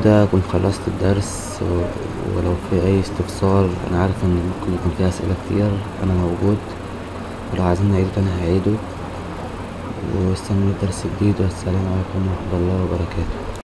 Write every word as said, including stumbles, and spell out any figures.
كده كنت خلصت الدرس، ولو في اي استفسار انا عارف ان ممكن يكون فيه اسئله كتير انا موجود، ولو عايزين نعيده تاني هعيده، واستنوا الدرس الجديد، والسلام عليكم ورحمه الله وبركاته.